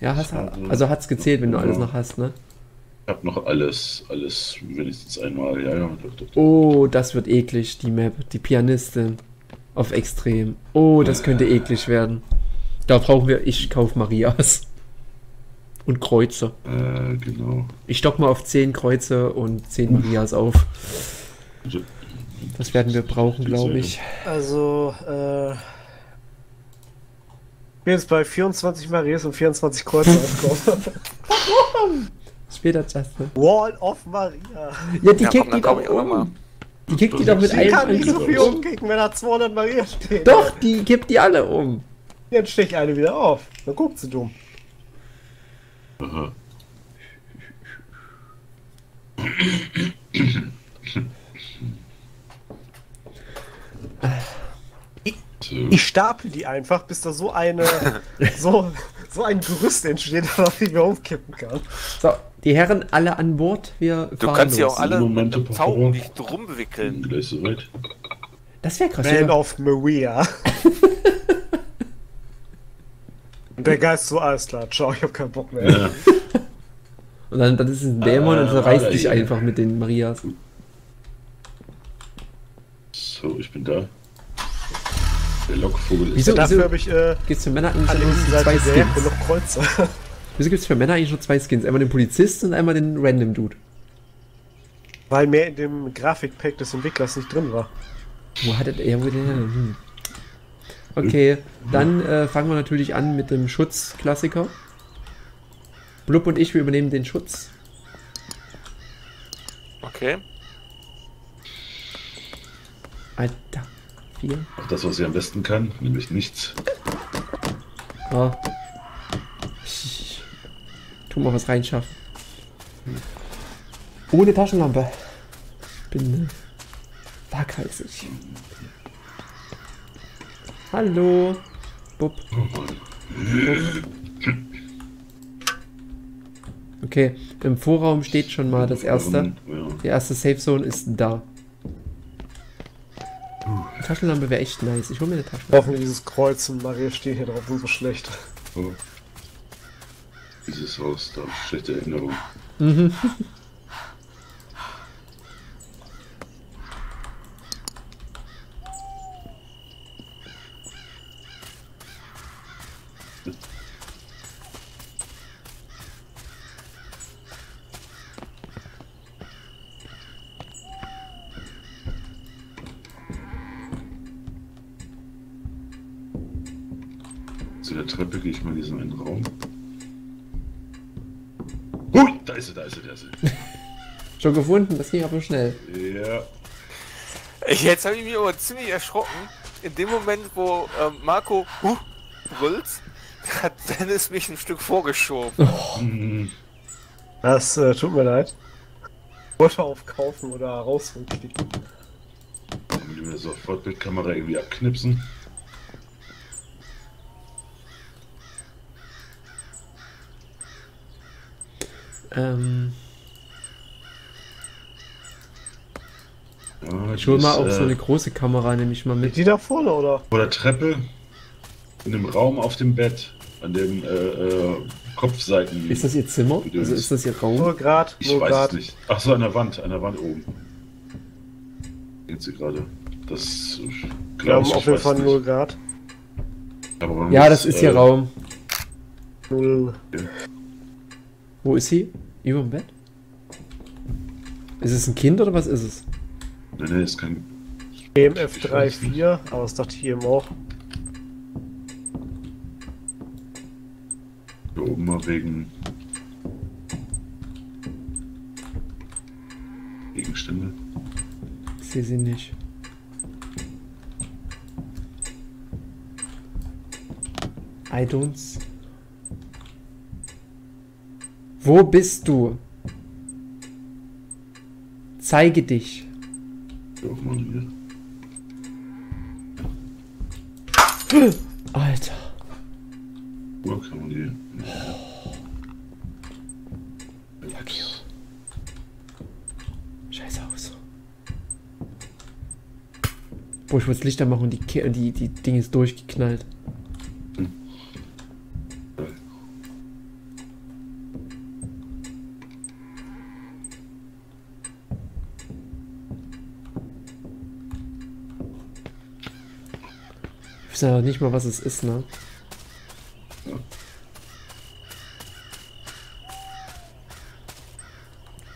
Ja, hast also hat's gezählt, wenn du alles noch hast, ne? Ich hab noch alles wenigstens einmal, ja. Doch. Oh, das wird eklig, die Map, die Pianistin auf Extrem. Oh, das könnte eklig werden. Da brauchen wir, ich kauf Marias. Und Kreuze. Genau. Ich stock mal auf 10 Kreuze und 10 Marias auf. Das werden wir brauchen, glaube ich. Also, ich bin jetzt bei 24 Marias und 24 Kreuze aufgekommen. Warum? Später, Justin. Wall of Maria. Ja, die kickt die doch um. Die kickt die doch mit einem. Die kann nicht so viel umkicken, wenn da 200 Maria stehen. Doch, die kippt die alle um. Jetzt stehe ich eine wieder auf. Dann guckt sie dumm. Aha. Ich stapel die einfach, bis da so eine so ein Gerüst entsteht, dass ich mir umkippen kann. So, die Herren alle an Bord, wir fahren. Du kannst ja auch alle mit dem Zaun nicht rumwickeln. Das wäre krass. Man of Maria. Der Geist so, alles klar, ciao, ich hab keinen Bock mehr. Ja. Und dann ist es ein Dämon und so reißt dich einfach mit den Marias. So, ich bin da. Der Lockvogel ist da. Wieso gibt's für Männer eigentlich nur 2 Skins? Wieso gibt's für Männer eigentlich nur 2 Skins? Einmal den Polizisten und einmal den Random Dude. Weil mehr in dem Grafikpack des Entwicklers nicht drin war. Wo hat er wohl den denn? Okay, dann fangen wir natürlich an mit dem Schutzklassiker. Blub und ich, wir übernehmen den Schutz. Okay. Alter, 4. Auch das, was ich am besten kann, nämlich nichts. Oh. Ich tu mal was reinschaffen. Ohne Taschenlampe. Bin waghalsig. Hallo! Bub. Okay, im Vorraum steht schon mal das erste. Die erste Safe Zone ist da. Eine Taschenlampe wäre echt nice. Ich hole mir eine Taschenlampe. Hoffentlich dieses Kreuz und Maria stehen hier drauf, so schlecht. Oh. Dieses Haus, da schlechte Erinnerung. Mhm. Zu der Treppe gehe ich mal in diesen einen Raum. Hui, da ist sie. Schon gefunden, das ging aber schnell. Ja. Jetzt habe ich mich aber ziemlich erschrocken. In dem Moment, wo Marco brüllt, hat Dennis mich ein Stück vorgeschoben. Oh. Das tut mir leid. Butter aufkaufen oder rausrücken. Damit wir so Fortbildkamera irgendwie abknipsen. Ich hol mal auch so eine große Kamera, nehme ich mal mit. Die da vorne, oder? Vor der Treppe, in dem Raum auf dem Bett, an dem Kopfseiten. Ist das ihr Zimmer? Also ist das ihr Raum? Ich weiß es nicht. Ach so, an der Wand oben. Geht sie gerade. Das glaube ich auf jeden Fall 0 Grad. Aber ja, das ist ihr Raum. 0. Ja. Wo ist sie? Über dem Bett? Ist es ein Kind oder was ist es? Nein, ist kein. EMF 3.4, aber das dachte ich eben auch. Hier oben mal Gegenstände. Ich sehe sie nicht. iTunes. Wo bist du? Zeige dich. Alter. Wo kann man hier? Scheiß Haus. Boah, ich wollte das Licht anmachen und die Ding ist durchgeknallt. weiß ja nicht mal, was es ist, ne?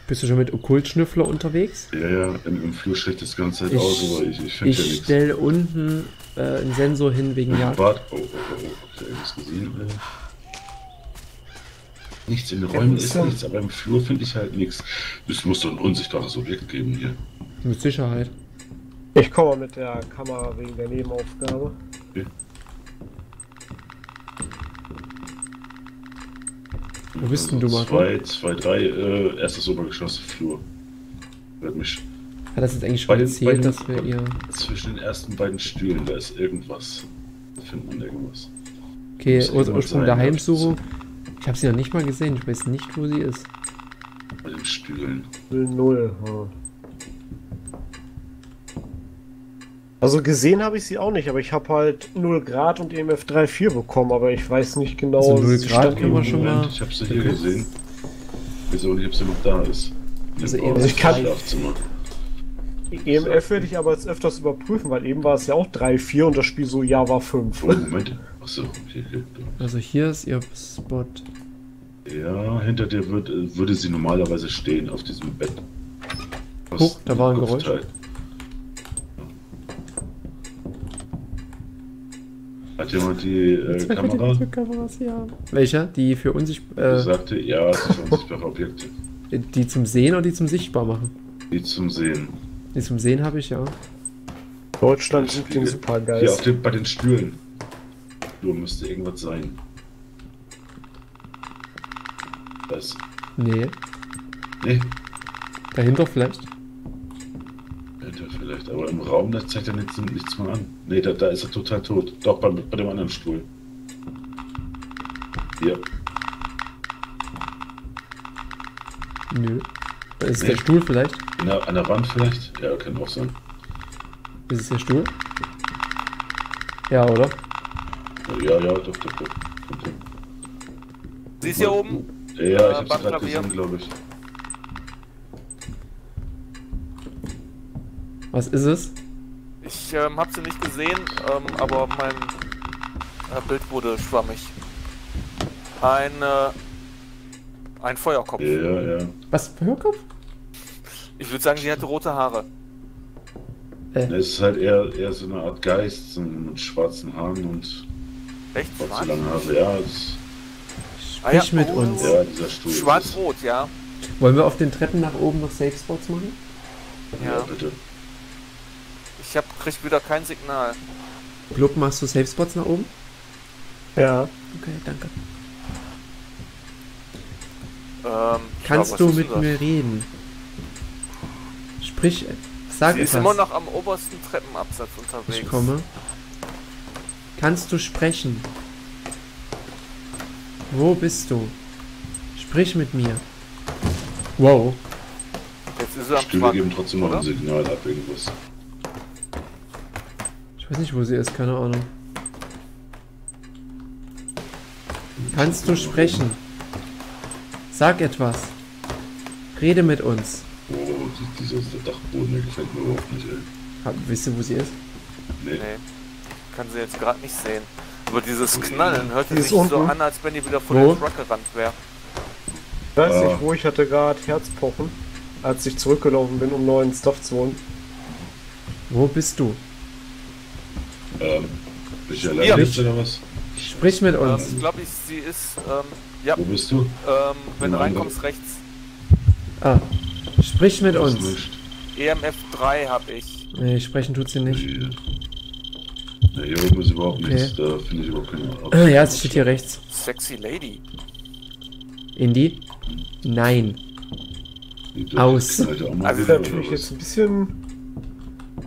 Bist du schon mit Okkultschnüffler unterwegs? Ja, ja, im Flur schreckt das ganze Zeit aus, aber ich finde ja nichts. Ich stelle unten einen Sensor hin wegen Jagd. Warte, hab ich irgendwas gesehen, Alter? Nichts in den Räumen ist ja nichts, aber im Flur finde ich halt nichts. Es muss doch ein unsichtbares Objekt geben hier. Mit Sicherheit. Ich komme mit der Kamera wegen der Nebenaufgabe. Okay. Wo bist denn du, Marco? 2, 3, erstes Obergeschoss, Flur. Hört mich. Hat das jetzt eigentlich schon erzählt, dass wir ihr... Zwischen den ersten beiden Stühlen, da ist irgendwas. Da findet man irgendwas. Okay, Ursprung der Heimsuchung. Ich habe sie noch nicht mal gesehen, ich weiß nicht, wo sie ist. Bei den Stühlen. 0, ja. Also gesehen habe ich sie auch nicht, aber ich habe halt 0 Grad und EMF 3,4 bekommen, aber ich weiß nicht genau... Also 0 Grad können wir schon mal... Ich habe sie hier gesehen. Wieso nicht, ob sie noch da ist. Also ich kann... EMF werde ich aber jetzt öfters überprüfen, weil eben war es ja auch 3,4 und das Spiel so, ja, war 5. Oh, Moment. Achso, hier. Also hier ist ihr Spot. Ja, hinter dir würde sie normalerweise stehen, auf diesem Bett. Guck, da war ein Geräusch. Hat jemand die Kamera? Kameras, ja. Welche? Die für unsichtbar... Ich sagte, ja, es sind unsichtbare Objekte. Die zum Sehen oder die zum Sichtbar machen? Die zum Sehen. Die zum Sehen habe ich, ja. Deutschland sucht den Supergeist. Hier auf den, bei den Stühlen. Da müsste irgendwas sein. Was? Nee. Nee? Dahinter vielleicht? Vielleicht, aber im Raum, das zeigt ja nichts mehr an. Ne, da ist er total tot. Doch, bei dem anderen Stuhl. Hier. Nö. Da ist der Stuhl vielleicht? An der Wand vielleicht? Ja, kann auch sein. Ist es der Stuhl? Ja, oder? Ja, doch. Sie ist hier oben? Ja, ich hab's gerade gesehen, glaube ich. Was ist es? Ich habe sie nicht gesehen, aber mein Bild wurde schwammig. Ein Feuerkopf. Ja. Was? Feuerkopf? Ich würde sagen, sie hatte rote Haare. Es ist halt eher so eine Art Geist, so mit schwarzen Haaren und... Echt? Schwarze lange Haare, ja. Sprich mit uns. Ja, dieser Stuhl. Schwarz-rot, ja. Wollen wir auf den Treppen nach oben noch Safe Spots machen? Ja, bitte. Ich krieg wieder kein Signal. Club, machst du Safe Spots nach oben? Ja. Okay, danke. Kannst du mit mir reden? Sprich, sag etwas. Sie ist immer noch am obersten Treppenabsatz unterwegs. Ich komme. Kannst du sprechen? Wo bist du? Sprich mit mir. Wow. Jetzt ist er am Stühle geben trotzdem noch ein Signal ab, irgendwas. Ich weiß nicht, wo sie ist, keine Ahnung. Kannst du sprechen? Sag etwas. Rede mit uns. Oh, dieser Dachboden, der gefällt mir überhaupt nicht, ey. Wisst ihr, wo sie ist? Nee. Kann sie jetzt gerade nicht sehen. Aber dieses Knallen hört sich so an, als wenn die wieder vor der Truck gerannt wäre. Ich weiß nicht, wo ich hatte gerade Herzpochen, als ich zurückgelaufen bin, um neuen Stuff zu holen. Wo bist du? Bin ich allein jetzt oder was? Sprich mit uns. Ich glaube, sie ist, ja. Wo bist du? Wenn du reinkommst, rechts. Ah, sprich mit uns. EMF 3 habe ich. Nee, sprechen tut sie nicht. Nee, hier oben ist überhaupt nichts, da finde ich überhaupt keine Ahnung. Ja, es steht hier rechts. Sexy Lady. Indie? Nein. Aus. Also ist natürlich jetzt ein bisschen...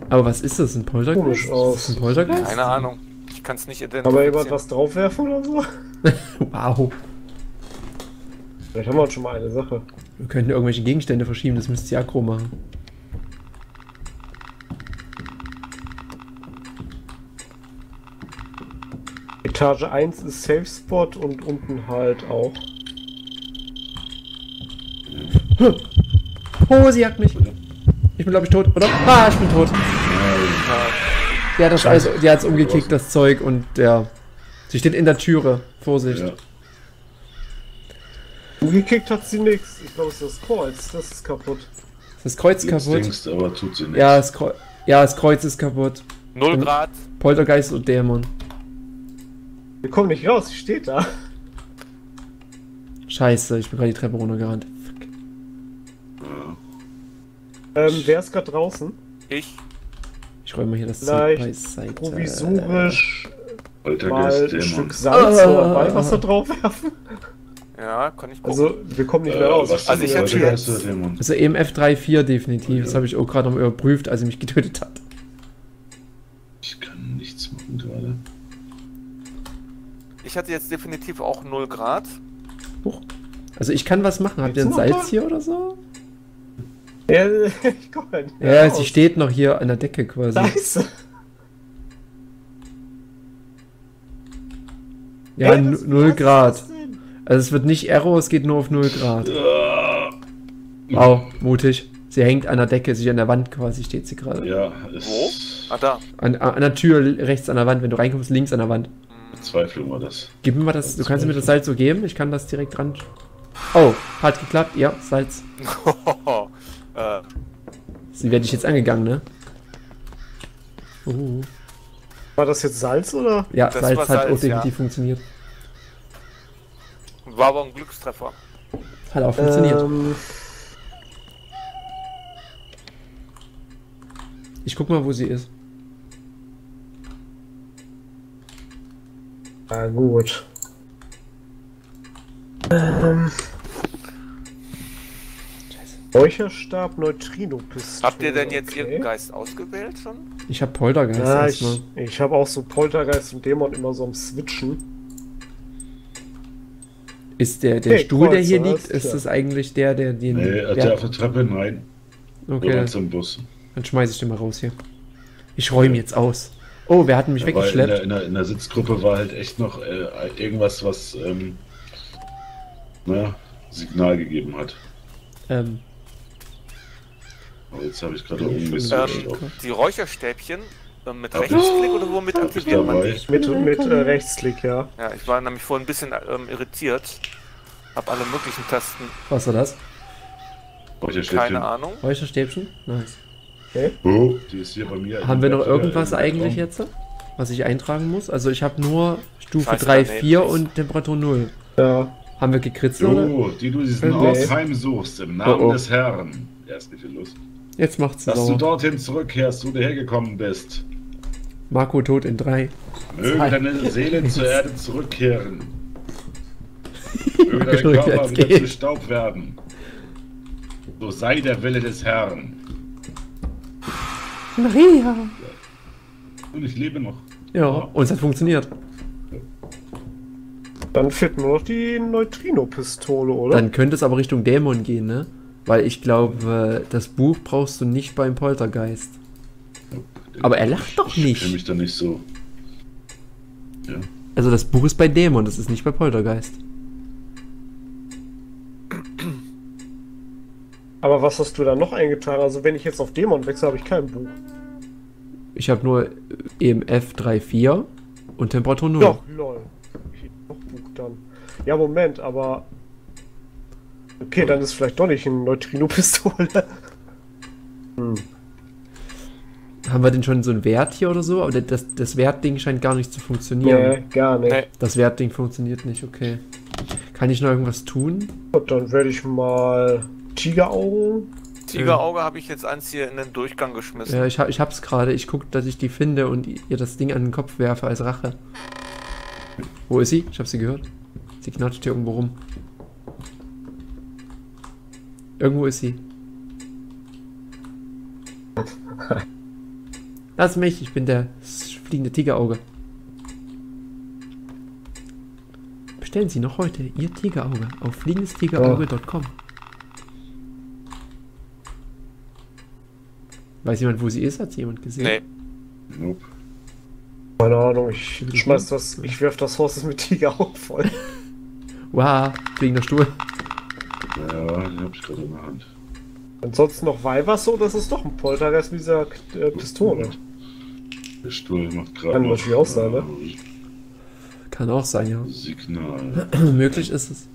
Aber was ist das? Ein Poltergeist? Komisch aus. Ein Poltergeist? Keine Ahnung. Ich kann es nicht identifizieren. Aber jemand was draufwerfen oder so? Wow. Vielleicht haben wir schon mal eine Sache. Wir könnten irgendwelche Gegenstände verschieben, das müsste die Akro machen. Etage 1 ist Safe Spot und unten halt auch. Oh, sie hat mich. Ich bin, glaube ich, tot, oder? Ah, ich bin tot. Ja, das Scheiße. Die hat's umgekickt, das Zeug, und ja. Sie steht in der Türe. Vorsicht. Ja. Umgekickt hat sie nichts. Ich glaube, es ist das Kreuz. Das ist kaputt. Das Kreuz ist kaputt. Denkst, aber tut sie nichts. Ja, das Kreuz ist kaputt. 0 Grad. Poltergeist und Dämon. Wir kommen nicht raus, sie steht da. Scheiße, ich bin gerade die Treppe runtergerannt. Fuck. Wer ist gerade draußen? Ich. Ich räume hier das Zeug beiseite. Provisorisch mal ein Stück Salz oder Weihwasser draufwerfen. Ja, kann ich gucken. Also, wir kommen nicht mehr raus. Also, ich hätte also EMF 3-4 definitiv. Okay. Das habe ich auch gerade noch überprüft, als sie mich getötet hat. Ich kann nichts machen gerade. Ich hatte jetzt definitiv auch 0 Grad. Huch. Also, ich kann was machen. Habt ihr ein Salz hier oder so? Ja, ich komme halt nicht mehr raus. Sie steht noch hier an der Decke quasi. Scheiße. Ja, 0 Grad. Also es wird nicht Error, es geht nur auf 0 Grad. Wow, mutig. Sie hängt an der Decke, sie ist an der Wand quasi, steht sie gerade. Ja, wo? Ah, da. An der Tür, rechts an der Wand, wenn du reinkommst, links an der Wand. Bezweiflung war das. Gib mir mal das, du kannst mir das Salz so geben, ich kann das direkt ran... Oh, hat geklappt, ja, Salz. Sie werde ich jetzt angegangen, ne? War das jetzt Salz, oder? Ja, das Salz hat auch definitiv funktioniert. War aber ein Glückstreffer. Hat auch funktioniert. Ich guck mal, wo sie ist. Na gut. Räucherstab, Neutrino-Pistole. Habt ihr denn jetzt irgendeinen Geist ausgewählt schon? Ich hab Poltergeist. Ja, ich hab auch so Poltergeist und Dämon immer so am Switchen. Ist der Stuhl, Kreuz, der hier liegt, ist das eigentlich der nee, der auf der Treppe, nein. Okay. Oder zum Bus. Dann schmeiße ich den mal raus hier. Ich räume jetzt aus. Oh, wer hat mich weggeschleppt? In der Sitzgruppe war halt echt noch irgendwas, was Signal gegeben hat. Aber jetzt habe ich gerade oben die Räucherstäbchen mit Rechtsklick oder womit aktiviert man die? Mit Rechtsklick, ja. Ja, ich war nämlich vorhin ein bisschen irritiert. Hab alle möglichen Tasten. Was war das? Räucherstäbchen. Keine Ahnung. Räucherstäbchen? Nice. Okay. Oh, die ist hier bei mir. Haben wir noch irgendwas eigentlich jetzt, was ich eintragen muss? Also ich habe nur Stufe 3, 4 und Temperatur 0. Ja. Haben wir gekritzelt, oder? Die du diesen Ort heimsuchst, im Namen des Herrn. Ja, ist nicht viel Lust. Jetzt macht's Dass du dorthin zurückkehrst, wo du hergekommen bist. Marco tot in 3. Möge deine Seele zur Erde zurückkehren. Möge dein Körper wieder zu Staub werden. So sei der Wille des Herrn. Maria! Und ich lebe noch. Ja, und es hat funktioniert. Dann fehlt nur noch die Neutrino-Pistole, oder? Dann könnte es aber Richtung Dämon gehen, ne? Weil ich glaube, das Buch brauchst du nicht beim Poltergeist. Aber er lacht doch nicht. Ich fühle mich da nicht so. Ja. Also das Buch ist bei Dämon, das ist nicht bei Poltergeist. Aber was hast du da noch eingetragen? Also wenn ich jetzt auf Dämon wechsle, habe ich kein Buch. Ich habe nur EMF 3.4 und Temperatur 0. Doch, lol. Ich hätte noch Buch dann. Ja, Moment, aber... Okay, dann ist vielleicht doch nicht eine Neutrino-Pistole. Haben wir denn schon so einen Wert hier oder so? Aber das Wertding scheint gar nicht zu funktionieren. Nee, gar nicht. Das Wertding funktioniert nicht, okay. Kann ich noch irgendwas tun? Und dann werde ich mal Tigeraugen. Tigerauge habe ich jetzt eins hier in den Durchgang geschmissen. Ja, ich hab's gerade. Ich gucke, dass ich die finde und ihr das Ding an den Kopf werfe als Rache. Wo ist sie? Ich habe sie gehört. Sie knatscht hier irgendwo rum. Irgendwo ist sie. Lass mich, ich bin der fliegende Tigerauge. Bestellen Sie noch heute Ihr Tigerauge auf fliegendestigerauge.com. Weiß jemand, wo sie ist? Hat sie jemand gesehen? Nee. Nope. Keine Ahnung, ich werf das Haus mit Tigeraugen voll. Wow, fliegender Stuhl. Ja, den hab ich gerade in der Hand. Ansonsten noch Weihwasser, das ist doch ein Poltergeist mit dieser Pistole. Der Stuhl macht gerade. Kann natürlich auch sein, ne? Kann auch sein, ja. Signal. Möglich ist es.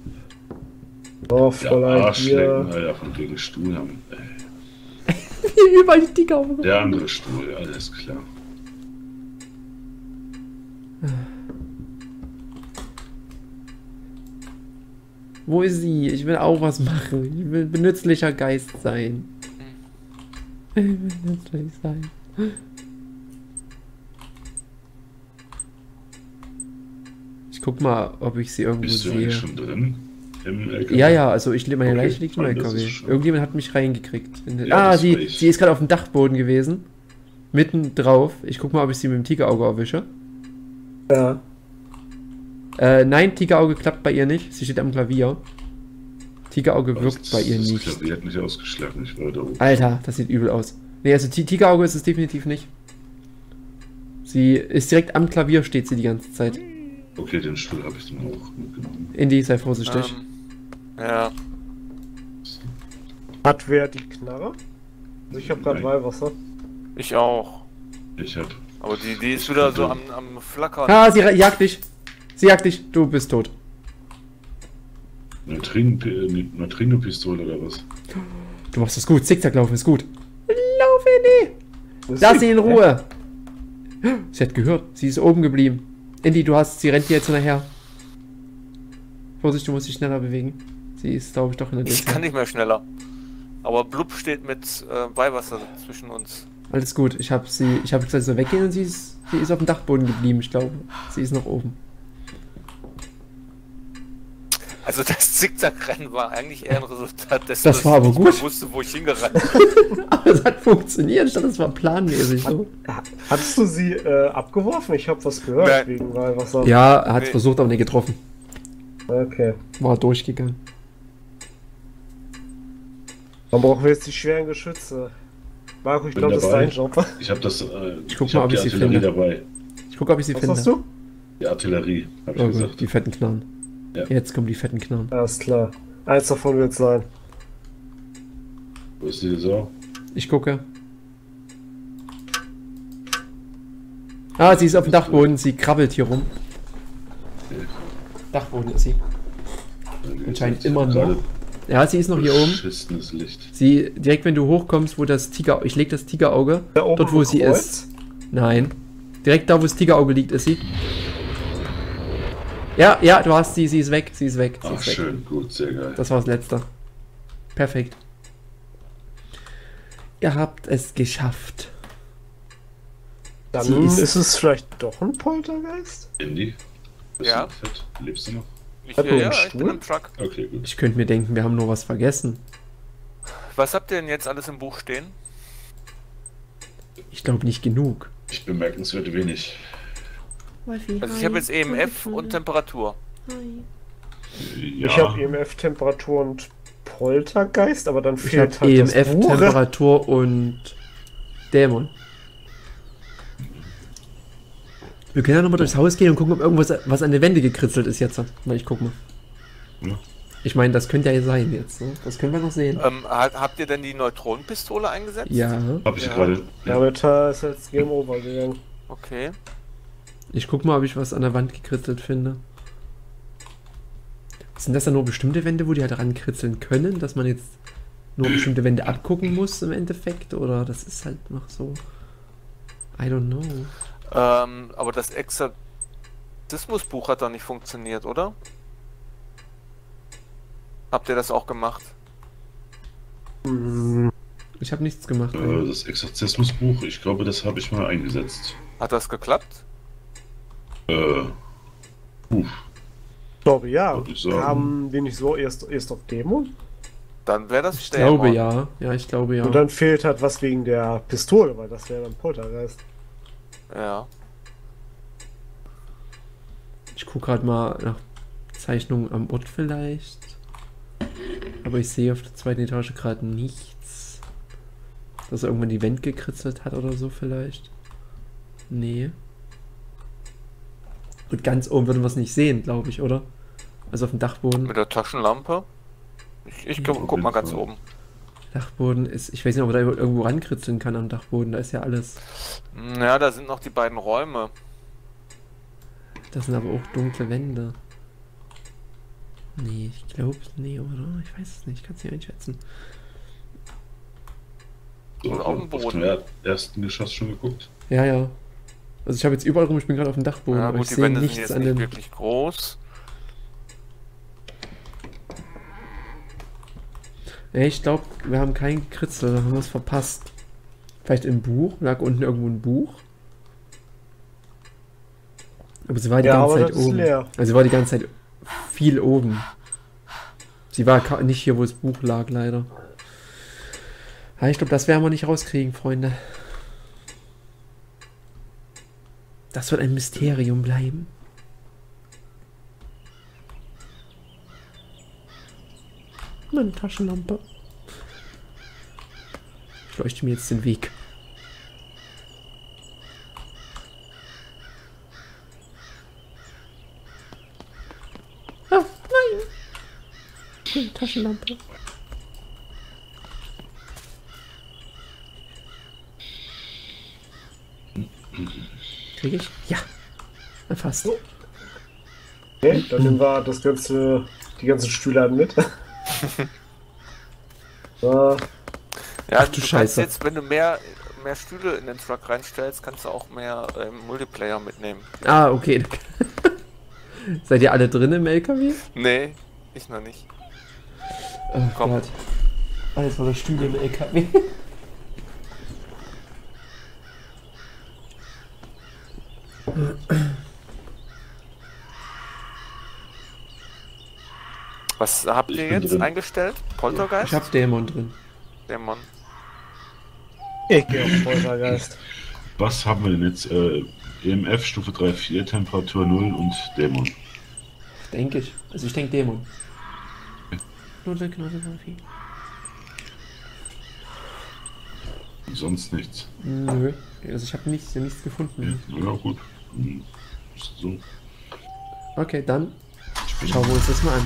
Oh, Fräulein hier. Alter, von wegen Stuhl haben. Wie überall die Dicke auf. Der andere Stuhl, alles klar. Wo ist sie? Ich will auch was machen. Ich will benützlicher Geist sein. Ich will nützlich sein. Ich guck mal, ob ich sie irgendwo sehe. Bist du eigentlich schon drin? Im LKW? Ja, ja, also ich, meine Leiche liegt im LKW. Irgendjemand hat mich reingekriegt. In den, ja, ah, sie ist gerade auf dem Dachboden gewesen. Mitten drauf. Ich guck mal, ob ich sie mit dem Tigerauge erwische. Ja. Nein, Tigerauge klappt bei ihr nicht. Sie steht am Klavier. Tigerauge wirkt bei ihr nicht. Das Klavier hat mich ausgeschlagen. Ich war da oben. Alter, das sieht übel aus. Nee, also Tigerauge ist es definitiv nicht. Sie ist direkt am Klavier, steht sie die ganze Zeit. Okay, den Stuhl habe ich dann auch mitgenommen. Indy, sei vorsichtig. Ja. Hat wer die Knarre? Ich habe gerade Weihwasser. Ich auch. Ich hab. Aber die ist wieder so am Flackern. Ah, sie jagt dich. Sie jagt dich, du bist tot. Neutrino-Pistole oder was? Du machst das gut, Zickzack laufen ist gut. Lauf, Indy! Lass sie in Ruhe! Sie hat gehört, sie ist oben geblieben. Indy, sie rennt dir jetzt hinterher. Vorsicht, du musst dich schneller bewegen. Sie ist, glaube ich, doch hinter dir. Ich kann nicht mehr schneller. Aber Blub steht mit Weihwasser zwischen uns. Alles gut, ich habe gesagt, so weggehen und sie ist auf dem Dachboden geblieben, ich glaube. Sie ist noch oben. Also das Zickzackrennen war eigentlich eher ein Resultat dessen, das war aber ich gut. Wusste, wo ich hingerannt bin. Aber es hat funktioniert, ich dachte, das war planmäßig. So. Hattest du sie abgeworfen? Ich habe was gehört. Nein. Wegen Weihwasser. Ja, er hat es versucht, aber nicht getroffen. Okay. War durchgegangen. Dann brauchen wir jetzt die schweren Geschütze. Marco, ich glaube, das ist dein Job. Ich habe die Artillerie dabei. Ich gucke, ob ich sie finde. Was hast du? Die Artillerie, habe ich gesagt. Die fetten Knarren. Ja. Jetzt kommen die fetten Knarren. Alles klar. Eins davon wird sein. Wo ist die so? Ich gucke. Ah, sie ist auf dem Dachboden. Sie krabbelt hier rum. Okay. Dachboden ist sie. Anscheinend immer noch. Ja, sie ist noch hier oben. Beschissenes Licht. Sie, direkt wenn du hochkommst, wo das Tigerauge... Ich lege das Tigerauge. Da oben dort, wo sie ist. Nein. Direkt da, wo das Tigerauge liegt, ist sie. Ja, ja, du hast sie ist weg, sie ist weg. Schön, gut, sehr geil. Das war das Letzte. Perfekt. Ihr habt es geschafft. Dann ist es vielleicht doch ein Poltergeist? Indy? Ja. Lebst du noch? Ich bin im Truck. Okay, gut. Ich könnte mir denken, wir haben nur was vergessen. Was habt ihr denn jetzt alles im Buch stehen? Ich glaube nicht genug. Ich bemerkenswert wenig. Also ich habe jetzt EMF und Temperatur. Ja. Ich habe EMF, Temperatur und Poltergeist, aber dann fehlt halt EMF, das Buch. Temperatur und Dämon. Wir können ja nochmal durchs Haus gehen und gucken, ob irgendwas, was an der Wände gekritzelt ist jetzt. Na, ich guck mal. Ja. Ich meine, das könnte ja sein jetzt. Ne? Das können wir noch sehen. Habt ihr denn die Neutronenpistole eingesetzt? Ja. Hab ich gerade. Damit ist jetzt Game Over gegangen. Okay. Ich guck mal, ob ich was an der Wand gekritzelt finde. Sind das dann nur bestimmte Wände, wo die halt rankritzeln können, dass man jetzt nur bestimmte Wände abgucken muss im Endeffekt? Oder das ist halt noch so... I don't know. Aber das Exorzismusbuch hat da nicht funktioniert, oder? Habt ihr das auch gemacht? Ich habe nichts gemacht. Das Exorzismusbuch, ich glaube, das habe ich mal eingesetzt. Hat das geklappt? Ich glaube ja. Haben wir nicht so erst auf Demo? Dann wäre das Dämon. Glaube ja. Ja, ich glaube ja. Und dann fehlt halt was wegen der Pistole, weil das wäre dann Poltergeist. Ja. Ich gucke gerade mal nach Zeichnungen am Ort vielleicht. Aber ich sehe auf der zweiten Etage gerade nichts. Dass er irgendwann die Wand gekritzelt hat oder so vielleicht. Nee. Gut, ganz oben würden wir es nicht sehen, glaube ich, oder? Also auf dem Dachboden. Mit der Taschenlampe? Ich guck mal ganz oben. Dachboden ist, ich weiß nicht, ob man da irgendwo rankritzeln kann am Dachboden, da ist ja alles. Ja, da sind noch die beiden Räume. Das sind aber auch dunkle Wände. Nee, ich glaube, nee, oder? Ich weiß es nicht, ich kann es nicht einschätzen. Und auf dem Boden. Hast du im ersten Geschoss schon geguckt? Ja, ja. Also ich habe jetzt überall rum, ich bin gerade auf dem Dachboden, ja, aber gut, ich sehe nichts jetzt an nicht dem... wirklich groß. Nee, ich glaube, wir haben keinen Kritzel, da haben wir es verpasst. Vielleicht im Buch, lag unten irgendwo ein Buch. Aber sie war die ganze Zeit oben. Also sie war die ganze Zeit viel oben. Sie war nicht hier, wo das Buch lag, leider. Ja, ich glaube, das werden wir nicht rauskriegen, Freunde. Das wird ein Mysterium bleiben. Meine Taschenlampe. Ich leuchte mir jetzt den Weg. Oh, nein! Meine Taschenlampe. Krieg ich? Ja. Fast. Oh. Okay, dann nehmen wir das ganze, die ganzen Stühle an mit. Ja, ach du Scheiße. Jetzt, wenn du mehr Stühle in den Truck reinstellst, kannst du auch mehr Multiplayer mitnehmen. Ah, okay. Seid ihr alle drin im LKW? Nee, ich noch nicht. Oh, komm. Gott. Alles voller Stühle im LKW. Was habt ihr jetzt drin eingestellt? Poltergeist? Ich hab Dämon drin. Dämon. Ich geh auf Poltergeist. Was haben wir denn jetzt? EMF, Stufe 3,4, Temperatur 0 und Dämon. Denke ich. Also ich denke Dämon. Nudelknödel. Sonst nichts. Nö. Also ich habe nichts gefunden. Ja, gut. So. Okay, dann schauen wir uns das mal an.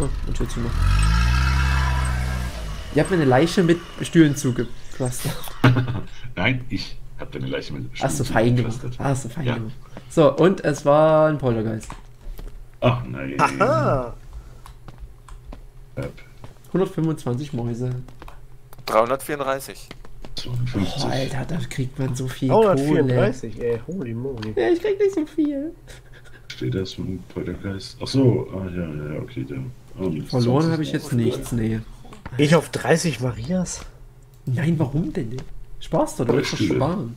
Oh, und Tür zu machen. Ihr habt eine Leiche mit Stühlen zugepflastert. Nein, ich habe eine Leiche mit Stühlen zugepflastert. Hast du fein gemacht. Hast du fein gemacht. So, und es war ein Poltergeist. Ach nein. Aha. 125 Mäuse. 334. 52. Oh, Alter, da kriegt man so viel 334, Kohle. Ey, holy moly. Ja, ich krieg nicht so viel. Steht das von Poltergeist? Achso, ah ja, okay, dann. Oh, verloren habe ich jetzt nichts, nee. Geh ich auf 30 Marias? Nein, warum denn? Sparst du, du willst doch sparen.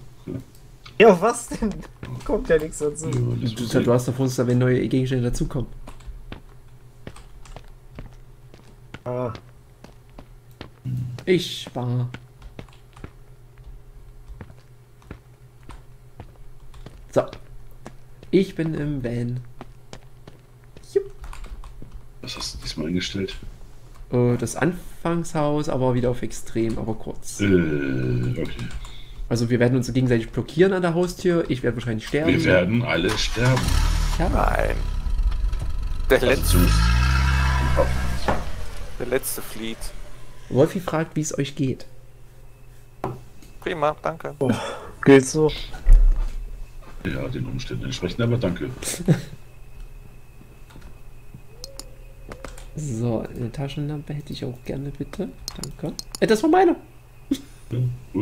Ja, auf was denn? Kommt ja nichts dazu. Ja, du hast doch vor uns, wenn neue Gegenstände dazukommen. Ah. Ich spare. So. Ich bin im Van. Jupp. Was hast du diesmal eingestellt? Das Anfangshaus, aber wieder auf extrem, aber kurz. Okay. Also wir werden uns gegenseitig blockieren an der Haustür. Ich werde wahrscheinlich sterben. Wir werden alle sterben. Ja. Nein. Der letzte flieht. Wolfi fragt, wie es euch geht. Prima, danke. Oh, geht's so? Ja, den Umständen entsprechend, aber danke. So, eine Taschenlampe hätte ich auch gerne, bitte. Danke. Das war meine! Ja,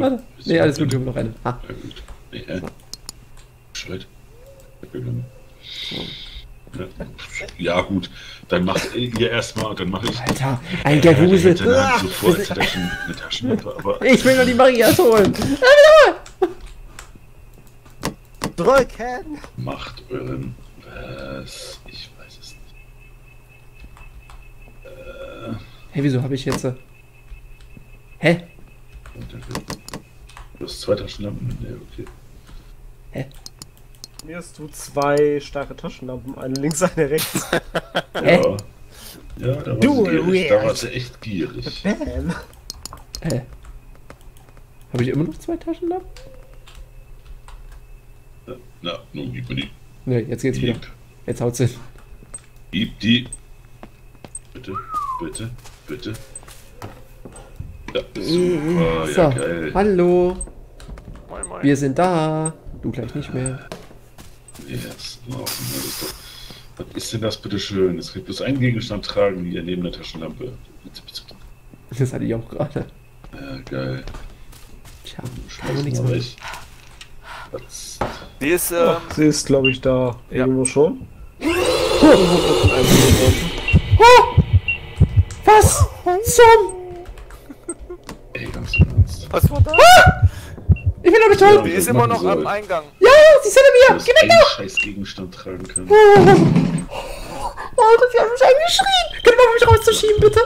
gut. Nee, alles gut, wir haben noch eine. Ah. Ja, gut. Nee, Scheiße. So. Ja, gut. Dann macht ihr erstmal, dann mach ich. Alter, ein Geruse. Sofort eine Taschenlampe, aber. Ich will nur die Marias holen! Drücken! Macht euren... Was? Ich weiß es nicht. Hey, wieso habe ich jetzt... Hä? Du hast 2 Taschenlampen. Ne, okay. Hä? Mir hast du 2 starke Taschenlampen. Eine links, eine rechts. Hä? Ja, da warst du echt gierig. Bam! Hä? Habe ich immer noch 2 Taschenlampen? Na, nun gib mir die. Ne, jetzt geht's wieder. Jetzt haut's hin. Gib die. Bitte, bitte, bitte. Ja, super, so, ja, geil. Hallo. Moin, moin. Wir sind da. Du gleich nicht mehr. Yes. Oh, was ist denn das bitte schön? Es gibt bloß einen Gegenstand tragen, hier neben der Taschenlampe. Das hatte ich auch gerade. Ja, geil. Tja, kann man nichts machen. Die ist, sie ist, glaube ich, da. Ja. Irgendwo schon. Was zum? Ey, ganz ernst. Was war das? Ich bin doch nicht tot! Die ist immer noch am Eingang. Ja, sie sind in mir! Geh weg da! Scheiß Gegenstand tragen können. Oh, das hat mich eingeschrien! Könnt ihr mal mich rauszuschieben, bitte?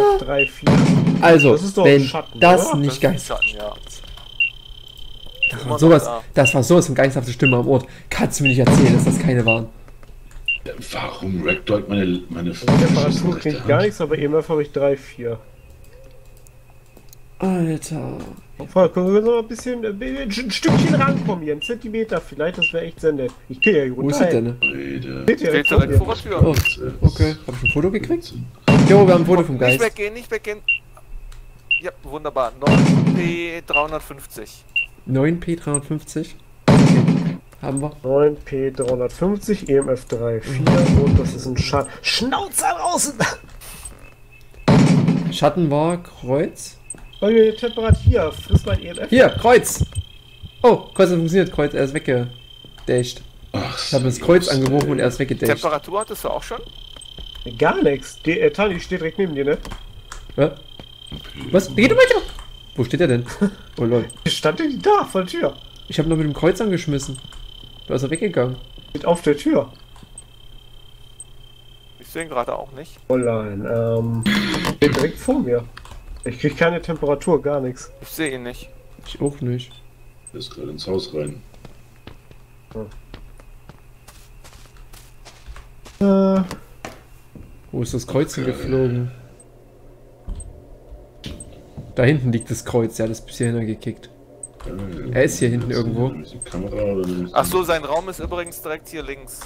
Alter. Also, das ist doch wenn Schatten, das oder? Nicht geisthaft ist. Ja. Sowas, das war sowas von geisthafte Stimme am Ort. Kannst du mir nicht erzählen, dass das keine waren? Warum ragdollt meine Reparatur kriegt gar nichts, aber EMF habe ich 3, 4. Alter. Können wir noch ein bisschen, ein Stückchen ranformieren, einen Zentimeter vielleicht, das wäre echt sehr nett. Ich gehe ja hier runter. Wo ist das denn? Bitte, direkt vor der Tür. Oh, okay, hab ich ein Foto gekriegt? Jo, wir haben ein Foto vom Geist. Nicht weggehen, nicht weggehen. Ja, wunderbar. 9P350. 9P350? Haben wir. 9P350, EMF 3, 4 und das ist ein Schatten. Schnauze raus! Schatten war Kreuz? Oh, die Temperatur hier, frisst mein EMF. Hier, Kreuz! Oh, Kreuz hat funktioniert, Kreuz, er ist weggedasht. Ich habe das Kreuz angeworfen und er ist weggedasht. Temperatur hattest du auch schon? Gar nichts. Der Tani steht direkt neben dir, ne? Ja. Was? Geht doch weiter! Wo steht er denn? Oh lol. Stand denn da, vor der Tür? Ich habe noch mit dem Kreuz angeschmissen. Da ist er weggegangen. Steht auf der Tür. Ich sehe ihn gerade auch nicht. Oh nein, steht direkt vor mir. Ich krieg keine Temperatur, gar nichts. Ich sehe ihn nicht. Ich auch nicht. Er ist gerade ins Haus rein. Hm. Wo ist das Kreuz hingeflogen? Da hinten liegt das Kreuz, ja, das ist bisher hingekickt. Er ist hier hinten irgendwo. Ach so, sein Raum ist übrigens direkt hier links.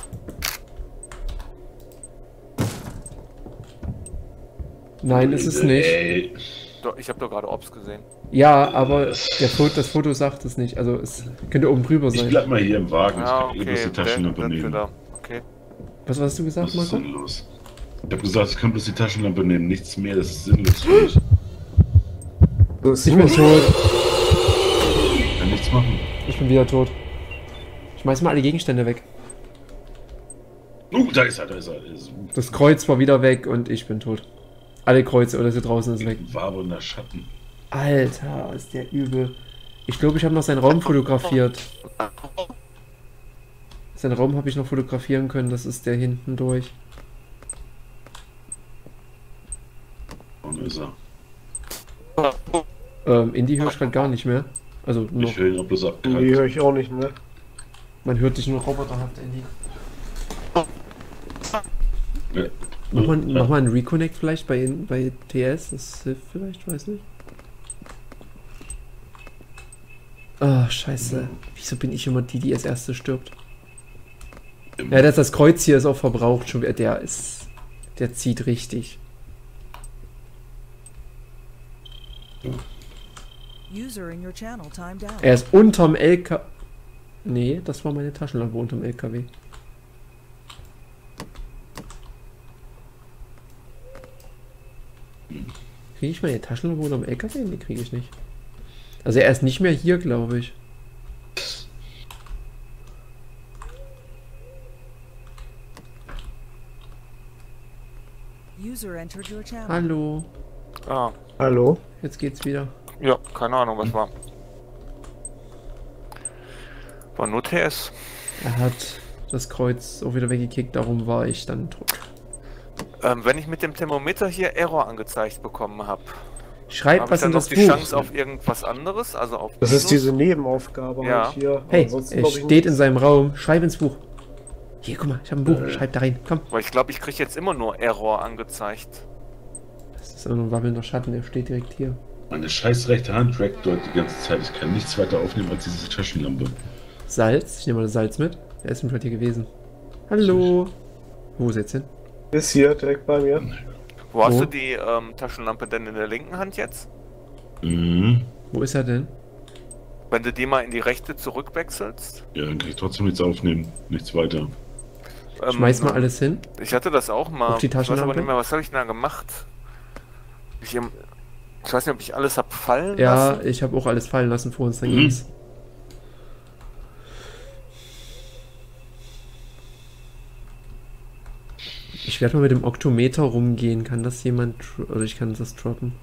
Nein, ist es nicht. Ich habe doch gerade Ops gesehen. Ja, aber das Foto sagt es nicht. Also es könnte oben drüber sein. Ich bleib mal hier im Wagen. Ja, okay. Ich kann eh bloß die Taschenlampe nehmen. Okay. Was hast du gesagt, Marco? Was ist denn los? Ich habe gesagt, ich kann bloß die Taschenlampe nehmen. Nichts mehr, das ist sinnlos für mich. Ich bin tot. Ich kann nichts machen. Ich bin wieder tot. Ich schmeiß mal alle Gegenstände weg. Da ist er, da ist er. Das Kreuz war wieder weg und ich bin tot. Alle Kreuze oder so draußen ist weg. Wabernder Schatten. Alter, ist der übel. Ich glaube, ich habe noch seinen Raum fotografiert. Seinen Raum habe ich noch fotografieren können, das ist der hinten durch. Und ist er. Indie höre ich gerade gar nicht mehr. Also noch. Ich höre ihn auch bloß ab. Indie höre ich auch nicht mehr. Man hört dich nur roboterhaft, Indie. Ja. Mach mal einen Reconnect vielleicht bei TS, das hilft vielleicht, weiß nicht. Ah, scheiße. Wieso bin ich immer die, die als erste stirbt? Ja, das Kreuz hier ist auch verbraucht schon. Der zieht richtig. Er ist unterm LKW. Nee, das war meine Taschenlampe unterm LKW. Kriege ich meine Taschenlampe unterm LKW? Nee, kriege ich nicht. Also er ist nicht mehr hier, glaube ich. Hallo. Ah. Hallo. Jetzt geht's wieder. Ja, keine Ahnung, was war. War nur TS. Er hat das Kreuz auch wieder weggekickt, darum war ich dann tot. Wenn ich mit dem Thermometer hier Error angezeigt bekommen habe, schreibt was in das Buch. Habe ich dann noch die Chance auf irgendwas anderes? Also auf das Minus? Ist diese Nebenaufgabe ja. Hier. Hey, er steht in seinem Raum. Schreib ins Buch. Hier, guck mal, ich habe ein Buch. Schreib da rein. Komm. Weil ich glaube, ich kriege jetzt immer nur Error angezeigt. Das ist ein wabbelnder Schatten, der steht direkt hier. Meine scheiß rechte Hand raggt dort die ganze Zeit. Ich kann nichts weiter aufnehmen als diese Taschenlampe. Salz? Ich nehme mal das Salz mit. Er ist gerade hier gewesen. Hallo. Wo ist er jetzt hin? Ist hier, direkt bei mir. Wo hast du die Taschenlampe denn in der linken Hand jetzt? Mhm. Wo ist er denn? Wenn du die mal in die rechte zurückwechselst. Ja, dann kann ich trotzdem nichts aufnehmen. Nichts weiter. Schmeiß mal alles hin. Ich hatte das auch mal. Auf die Taschenlampe? Ich weiß aber nicht mehr, was habe ich denn da gemacht? Ich weiß nicht, ob ich alles habe fallen lassen. Ja, ich habe auch alles fallen lassen vor uns. Dann ging's. Ich werde mal mit dem Oktometer rumgehen. Kann das jemand... Oder ich kann das droppen.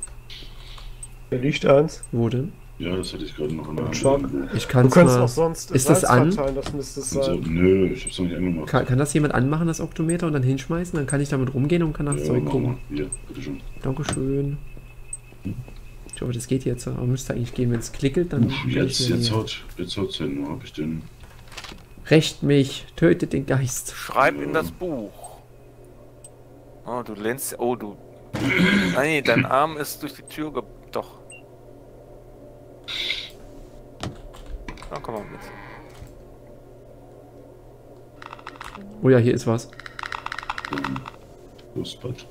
Der liegt eins. Wo denn? Ja, das hätte ich gerade noch in der Hand. Ich kann's auch sonst... Ist das an? Das müsste es sein. Also, nö, ich hab's noch nicht angemacht. Kann das jemand anmachen, das Oktometer, und dann hinschmeißen? Dann kann ich damit rumgehen und kann das Zeug gucken. Ja, bitteschön. Dankeschön. Ich hoffe, das geht jetzt. Aber müsste eigentlich gehen, wenn es klickelt, dann... Jetzt haut's hin. Wo hab ich denn? Rächt mich. Tötet den Geist. Schreib in das Buch. Oh, du lehnst... Oh, du... Nein, dein Arm ist durch die Tür ge... Doch. Na, komm mal mit. Oh ja, hier ist was. Lustbad.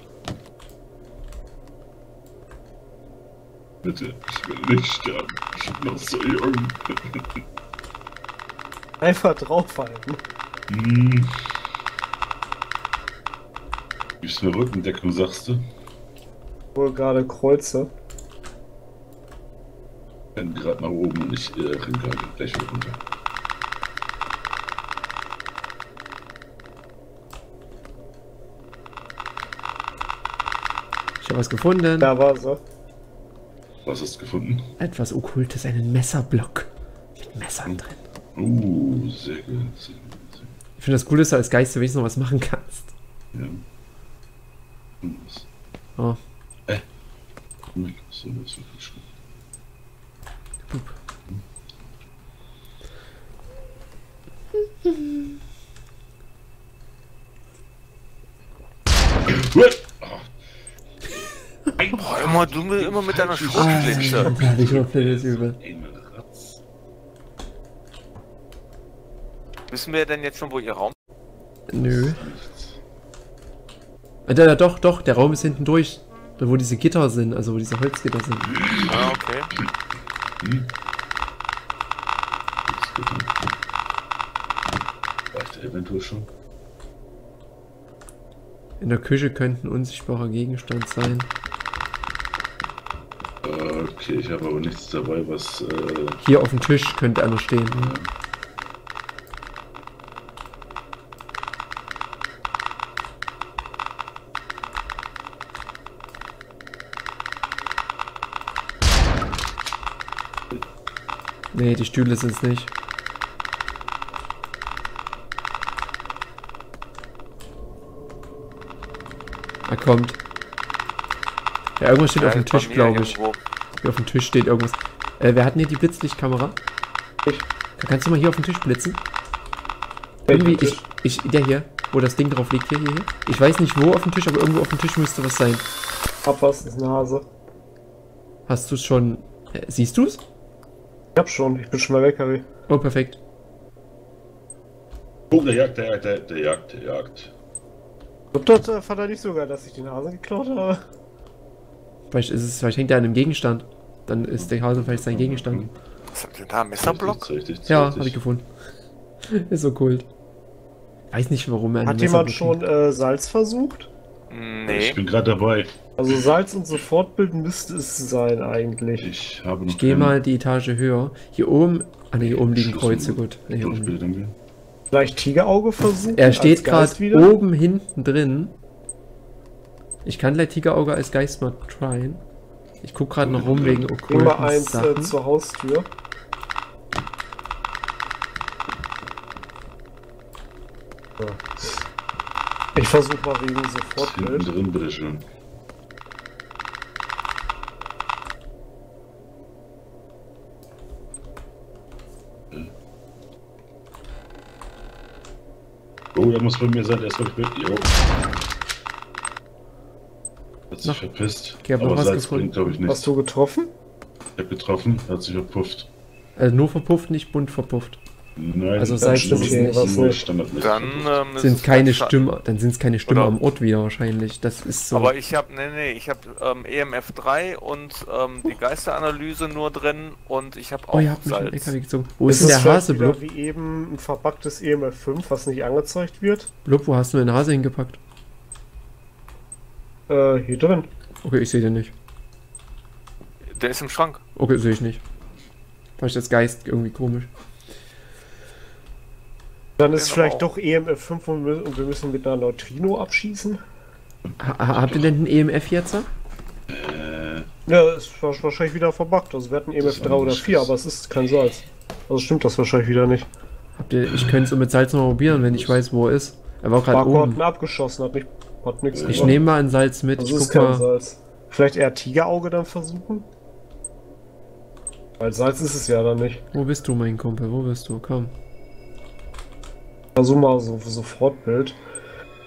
Bitte, ich will nicht sterben. Ich bin noch so jung. Einfach draufhalten. Mm. Gibst du eine Rückendeckung, sagst du? Wohl gerade Kreuze. Ich renn gerade nach oben und ich renn gerade gleich wieder runter. Ich habe was gefunden. Da war sie. Was hast du gefunden? Etwas Okkultes, einen Messerblock. Mit Messern drin. Sehr gut. Ich finde das cool, dass du als Geist wenigstens noch was machen kannst. Ja. Oh. So, das wird nicht schlimm. Boah, du bist immer mit deiner Schrotflinte. Wissen wir denn jetzt schon, wo ihr Raum ist? Nö. Doch, der Raum ist hinten durch. Da, wo diese Gitter sind, also wo diese Holzgitter sind. Ah, okay. Reicht eventuell schon. In der Küche könnte ein unsichtbarer Gegenstand sein. Okay, ich habe aber nichts dabei, was... Hier auf dem Tisch könnte einer stehen. Ja. Nee, die Stühle sind es nicht. Er kommt. Ja, irgendwas steht auf dem Tisch, glaube ich. Hier auf dem Tisch steht irgendwas. Wer hat denn hier die Blitzlichtkamera? Ich. Kannst du mal hier auf den Tisch blitzen? Irgendwie, der hier, wo das Ding drauf liegt, hier. Ich weiß nicht wo auf dem Tisch, aber irgendwo auf dem Tisch müsste was sein. Abwas ist eine Hase. Hast du es schon... siehst du es? Ich hab schon, ich bin schon mal weg, Harry. Oh, perfekt. Oh, der jagt. Dort fand er nicht sogar, dass ich den Hasen geklaut habe. Vielleicht hängt er an einem Gegenstand. Dann ist der Hasen vielleicht sein Gegenstand. Was habt ihr da? Messerblock? Ja, hab ich gefunden. Ist so cool. Weiß nicht, warum er einen Messerblock hat. Jemand schon Salz versucht? Nee. Ich bin gerade dabei. Also Salz und Sofortbild müsste es sein eigentlich. Ich gehe mal die Etage höher. Hier oben... Ah ne, hier oben liegen Kreuze, gut. Hier oben. Vielleicht Tigerauge versuchen? Er steht gerade oben hinten drin. Ich kann gleich Tigerauge als Geist mal tryen. Ich guck gerade noch rum wegen okkulten Sachen. Nummer 1 zur Haustür. Ja. Ich versuche mal wegen Sofortbild. Drin, bitteschön. Oh, da muss bei mir sein, erstmal mit. Jo. Hat sich verpisst. Okay, aber Salz bringt, glaube ich, nichts. Hast du getroffen? Ich hab getroffen, hat sich verpufft. Also nur verpufft, nicht bunt verpufft. Nein, also sei es das dann sind es keine Stimmen am Ort wieder wahrscheinlich. Das ist so. Aber ich habe EMF 3 und die Geisteranalyse nur drin und ich habe auch LKW gezogen. Wo ist denn der Hase, Blub? Wie eben ein verpacktes EMF 5, was nicht angezeigt wird. Blub, wo hast du den Hase hingepackt? Hier drin. Okay, ich sehe den nicht. Der ist im Schrank. Okay, sehe ich nicht. Fand ich das Geist irgendwie komisch. Dann ist vielleicht doch EMF 5 und wir müssen mit einer Neutrino abschießen. Habt ihr denn ein EMF jetzt? Ja, es war wahrscheinlich wieder verbuggt. Also wir hatten EMF 3 oder 4, aber es ist kein Salz. Also stimmt das wahrscheinlich wieder nicht. Habt ihr, ich könnte es mit Salz noch probieren, wenn ich weiß, wo er ist. Er war gerade oben. Hat ihn abgeschossen, hat nichts gemacht. Ich nehme mal ein Salz mit. Also ich guck mal. Salz. Vielleicht eher Tigerauge dann versuchen? Weil Salz ist es ja dann nicht. Wo bist du, mein Kumpel? Wo bist du? Komm. Versuch mal so Sofortbild.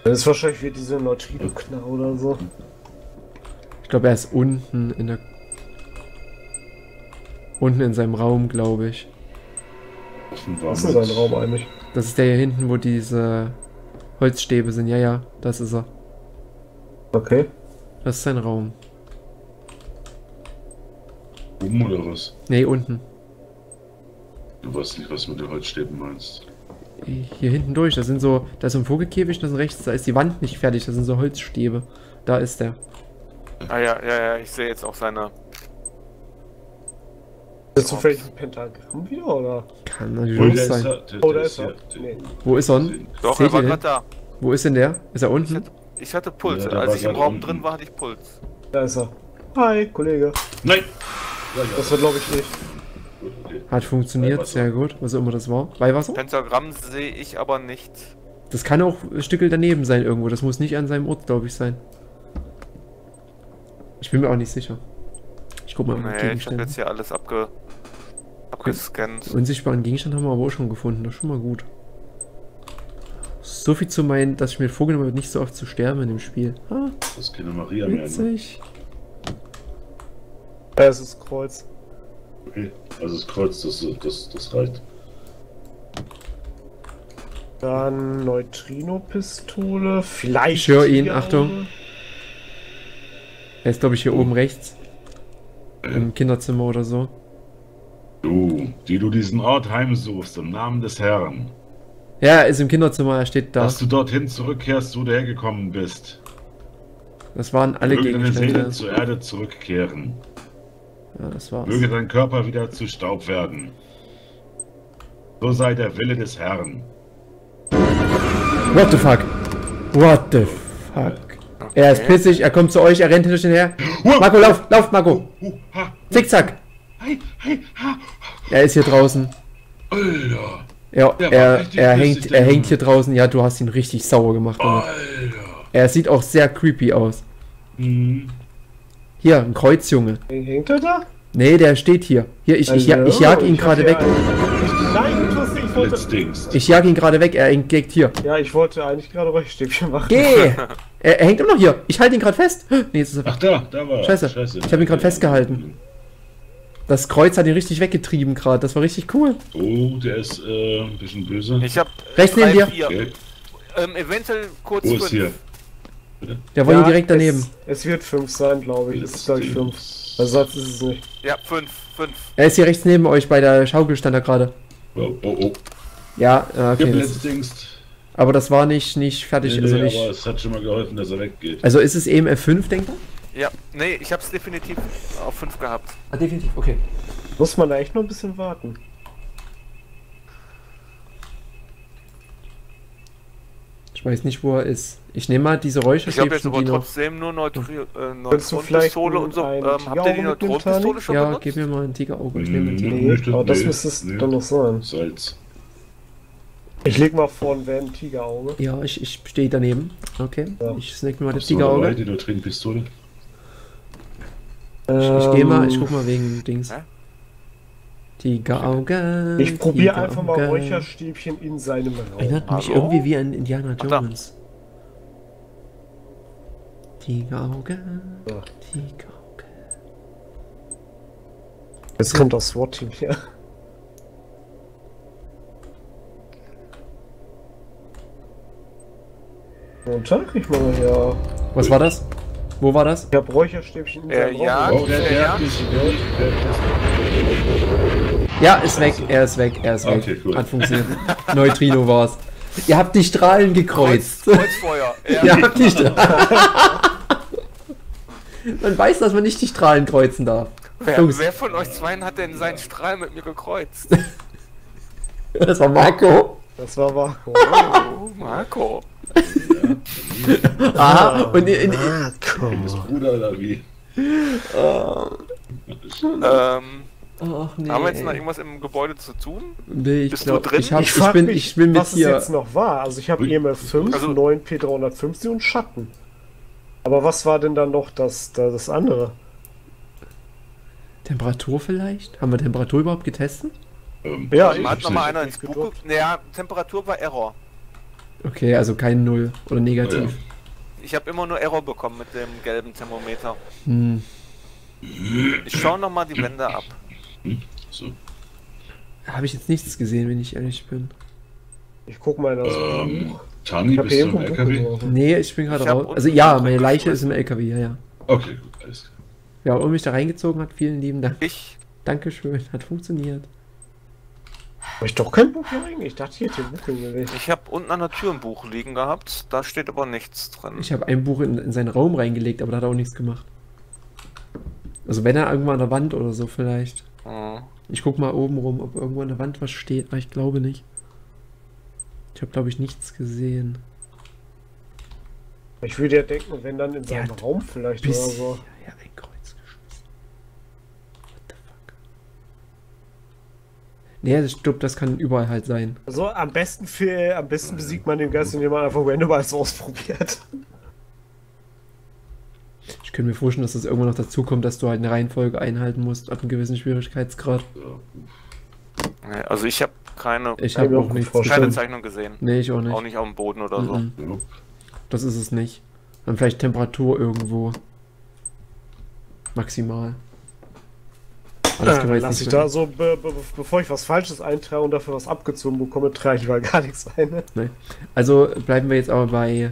Das ist wahrscheinlich wieder diese Neutrino-Knarre oder so. Ich glaube, er ist unten in der... Unten in seinem Raum, glaube ich. Was ist sein Raum eigentlich? Das ist der hier hinten, wo diese Holzstäbe sind. Ja, ja, das ist er. Okay. Das ist sein Raum. Oben oder was? Nee, unten. Du weißt nicht, was du mit den Holzstäben meinst. Hier hinten durch, da sind so, da ist ein Vogelkäfig, da sind rechts, da ist die Wand nicht fertig, da sind so Holzstäbe. Da ist der. Ah ja, ich sehe jetzt auch seine. Ist das zufällig ein Pentagramm wieder, oder? Kann natürlich auch sein. Oder ist er? Nee. Wo ist er? Doch, er war gerade da. Wo ist denn der? Ist er unten? Ich hatte Puls, ja, als ich im Raum drin war, hatte ich Puls. Da ist er. Hi, Kollege. Nein! Das war glaube ich nicht. Hat funktioniert, sehr gut, was auch immer das war. Weihwasser? Pentagramm sehe ich aber nicht. Das kann auch ein Stückel daneben sein irgendwo, das muss nicht an seinem Ort, glaube ich, sein. Ich bin mir auch nicht sicher. Ich guck mal. Nee, ich habe jetzt hier alles abgescannt. Unsichtbaren Gegenstand haben wir aber auch schon gefunden, das ist schon mal gut. So viel zu meinen, dass ich mir vorgenommen habe, nicht so oft zu sterben in dem Spiel. Ah, das ist keine Maria mehr. Witzig. Es ist Kreuz. Okay, also das Kreuz, das reicht. Dann Neutrino-Pistole, vielleicht... Ich höre ihn, Achtung. Er ist, glaube ich, hier oben rechts. Im Kinderzimmer oder so. Du, die du diesen Ort heimsuchst, im Namen des Herrn. Ja, er ist im Kinderzimmer, er steht da. Dass du dorthin zurückkehrst, wo du hergekommen bist. Das waren alle Gegenstände. Möge deine Seele zur Erde zurückkehren. Ja, das war's. Möge dein Körper wieder zu Staub werden. So sei der Wille des Herrn. What the fuck? What the fuck? Okay. Er ist pissig, er kommt zu euch, er rennt hinter euch hinterher. Marco, lauf, Marco! Zickzack! Er ist hier draußen. Alter! Ja, er hängt hier draußen. Ja, du hast ihn richtig sauer gemacht. Alter! Er sieht auch sehr creepy aus. Mhm. Hier, ein Kreuzjunge. Hängt er da? Nee, der steht hier. Hier, ich jag ihn gerade weg. Nein, ich wollte... Ich jag ihn gerade weg, er hängt hier. Ja, ich wollte eigentlich gerade Räuchstäbchen machen. Geh! Er hängt immer noch hier. Ich halte ihn gerade fest. Nee, jetzt ist er... Ach, da war er. Scheiße. Ich habe ihn gerade festgehalten. Das Kreuz hat ihn richtig weggetrieben gerade. Das war richtig cool. Oh, der ist ein bisschen böse. Ich hab... Rechts neben dir. Okay. Eventuell kurz... Wo ist hier? Der war ja, direkt daneben. Es wird 5 sein, glaube ich. Es ist, glaube ich, 5. Also Satz ist es nicht. Ja, 5. Er ist hier rechts neben euch, bei der Schaukel stand er gerade. Oh. Ja, okay. Aber das war nicht fertig. Nee, also nicht. Aber es hat schon mal geholfen, dass er weggeht. Also ist es eben F5, denkt er? Ja, nee, ich hab's definitiv auf 5 gehabt. Ah, definitiv, okay. Muss man da echt noch ein bisschen warten. Ich weiß nicht, wo er ist. Ich nehme mal diese Räucherstäbchen. Ich habe jetzt aber trotzdem nur Neutronenpistole und so. Habt ihr die Neutronenpistole schon benutzt? Ja, gib mir mal ein Tigerauge. Aber das müsste es dann noch sein. Salz. Ich leg mal vorne ein Tigerauge. Ja, ich stehe daneben. Okay, ja. Ich snack mir mal das Tigerauge. Hast du die Neutronenpistole? Ich gehe mal, ich guck mal wegen Dings. Tigerauge. Ich probiere einfach mal Räucherstäbchen in seinem Raum. Erinnert mich irgendwie wie an Indiana Jones. Tigerauge. Jetzt kommt das SWAT-Team her. Guten Tag, ich war ja. Was war das? Wo war das? Ja, Räucherstäbchen. Ja, ja. Ja, ist weg, er ist weg, er ist weg. Okay, cool. Hat funktioniert. Neutrino war's. Ihr habt die Strahlen gekreuzt. Kreuzfeuer. Ja. Ihr habt die Strahlen. Man weiß, dass man nicht die Strahlen kreuzen darf. Wer von euch zweien hat denn seinen Strahl mit mir gekreuzt? Das war Marco. Das war Marco. Oh, Marco. Aha, und Bruder oder wie? Nee. Haben wir jetzt noch irgendwas im Gebäude zu tun? Nee, ich Bist du drin? Ich bin was hier. Jetzt noch war. Also ich habe EMF 5, also 9 P350 und Schatten. Aber was war denn dann noch das andere? Temperatur vielleicht? Haben wir Temperatur überhaupt getestet? Ja, ich hat nochmal einer ins Buch geguckt. Naja, Temperatur war Error. Okay, also kein Null oder negativ. Ja. Ich habe immer nur Error bekommen mit dem gelben Thermometer. Hm. Ich schaue nochmal die Wände ab. So. Habe ich jetzt nichts gesehen, wenn ich ehrlich bin. Ich guck mal das. Tani, bist du im LKW? Nee, ich bin gerade raus. Also ja, meine Leiche ist im LKW, ja, ja. Okay, gut, alles klar. Ja, und mich da reingezogen hat, vielen lieben Dank. Dankeschön, hat funktioniert. Hab ich doch kein Buch hier eigentlich. Ich dachte, hier ist ein Buch gewesen. Ich habe unten an der Tür ein Buch liegen gehabt, da steht aber nichts drin. Ich habe ein Buch in seinen Raum reingelegt, aber da hat er auch nichts gemacht. Also wenn er irgendwo an der Wand oder so vielleicht. Ich guck mal oben rum, ob irgendwo an der Wand was steht, aber ich glaube nicht. Ich habe, glaube ich, nichts gesehen. Ich würde ja denken, wenn dann in seinem Raum vielleicht oder so. Ja, ein Kreuz geschossen. What the fuck? Nee, das stimmt, das kann überall halt sein. Also am besten besiegt man den Geist, indem man einfach randomized ausprobiert. Ich könnte mir vorstellen, dass das irgendwann noch dazu kommt, dass du halt eine Reihenfolge einhalten musst, ab einem gewissen Schwierigkeitsgrad. Also ich habe keine, keine Zeichnung gesehen. Nee, ich auch nicht. Auch nicht auf dem Boden oder so. Das ist es nicht. Dann vielleicht Temperatur irgendwo. Maximal. Lass ich da so, bevor ich was Falsches eintrage und dafür was abgezogen bekomme, trage ich mal gar nichts ein. Ne? Nee. Also bleiben wir jetzt aber bei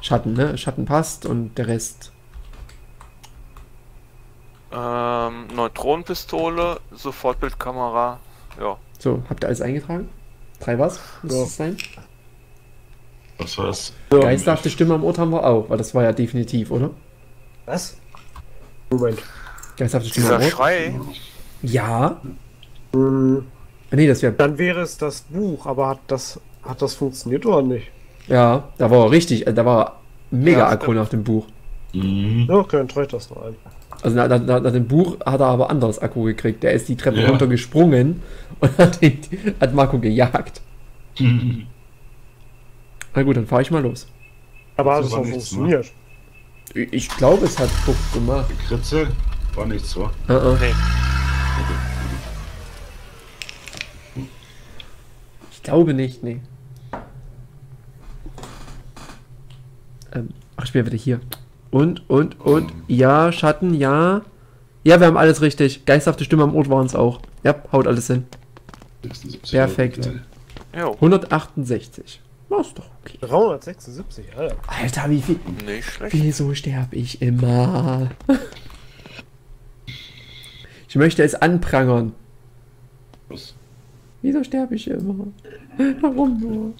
Schatten, ne? Schatten passt und der Rest. Neutronenpistole, Sofortbildkamera, ja. So, habt ihr alles eingetragen? 3 was? Muss das sein? Was war das? Geisterhafte Stimme am Ort haben wir auch, weil das war ja definitiv, oder? Was? Moment. Geisterhafte Stimme am Ort? Dieser Schrei? Ja. Nee, das wäre... Dann wäre es das Buch, aber hat das funktioniert oder nicht? Ja, da war er richtig, da war er mega aggro nach dem Buch. Mhm. Okay, dann treu ich das noch ein. Also nach dem Buch hat er aber anderes Akku gekriegt. Der ist die Treppe runtergesprungen und hat Marco gejagt. Mhm. Na gut, dann fahre ich mal los. Aber hat es auch funktioniert? Ich glaube, es hat Puck gemacht. Die Kritze war nichts, wa? Okay. Ich glaube nicht, nee. Ach, ich bin ja wieder hier. Und. Ja, Schatten, ja. Ja, wir haben alles richtig. Geisterhafte Stimme am Ort waren es auch. Ja, haut alles hin. Perfekt. 168. Das ist doch okay. 376, Alter. Alter, wie viel... Nicht schlecht. Wieso sterbe ich immer? Ich möchte es anprangern. Was? Wieso sterbe ich immer? Warum nur?